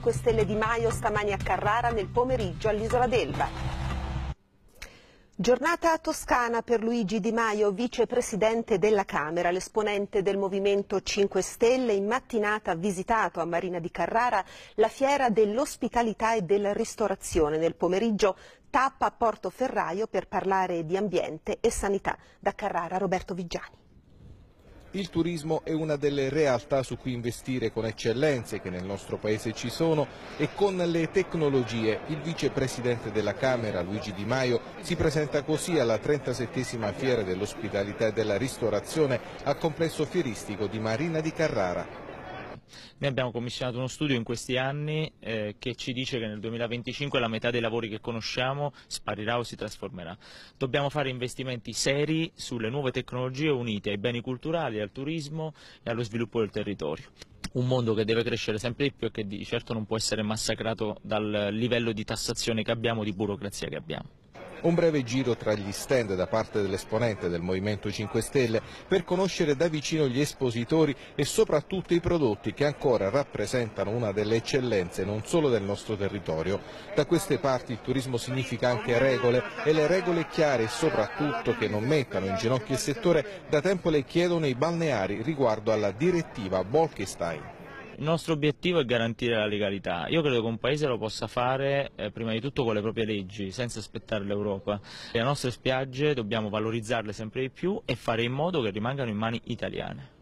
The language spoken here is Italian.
5 Stelle Di Maio stamani a Carrara, nel pomeriggio all'Isola d'Elba. Giornata toscana per Luigi Di Maio, vicepresidente della Camera. L'esponente del Movimento 5 Stelle in mattinata ha visitato a Marina di Carrara la fiera dell'ospitalità e della ristorazione. Nel pomeriggio tappa a Portoferraio per parlare di ambiente e sanità. Da Carrara, Roberto Vigiani. Il turismo è una delle realtà su cui investire con eccellenze che nel nostro paese ci sono e con le tecnologie. Il vicepresidente della Camera, Luigi Di Maio, si presenta così alla 37ª fiera dell'ospitalità e della ristorazione al complesso fieristico di Marina di Carrara. Noi abbiamo commissionato uno studio in questi anni che ci dice che nel 2025 la metà dei lavori che conosciamo sparirà o si trasformerà. Dobbiamo fare investimenti seri sulle nuove tecnologie unite ai beni culturali, al turismo e allo sviluppo del territorio. Un mondo che deve crescere sempre di più e che di certo non può essere massacrato dal livello di tassazione che abbiamo, di burocrazia che abbiamo. Un breve giro tra gli stand da parte dell'esponente del Movimento 5 Stelle per conoscere da vicino gli espositori e soprattutto i prodotti che ancora rappresentano una delle eccellenze non solo del nostro territorio. Da queste parti il turismo significa anche regole, e le regole chiare e soprattutto che non mettano in ginocchio il settore da tempo le chiedono i balneari riguardo alla direttiva Bolkestein. Il nostro obiettivo è garantire la legalità. Io credo che un paese lo possa fare prima di tutto con le proprie leggi, senza aspettare l'Europa. Le nostre spiagge dobbiamo valorizzarle sempre di più e fare in modo che rimangano in mani italiane.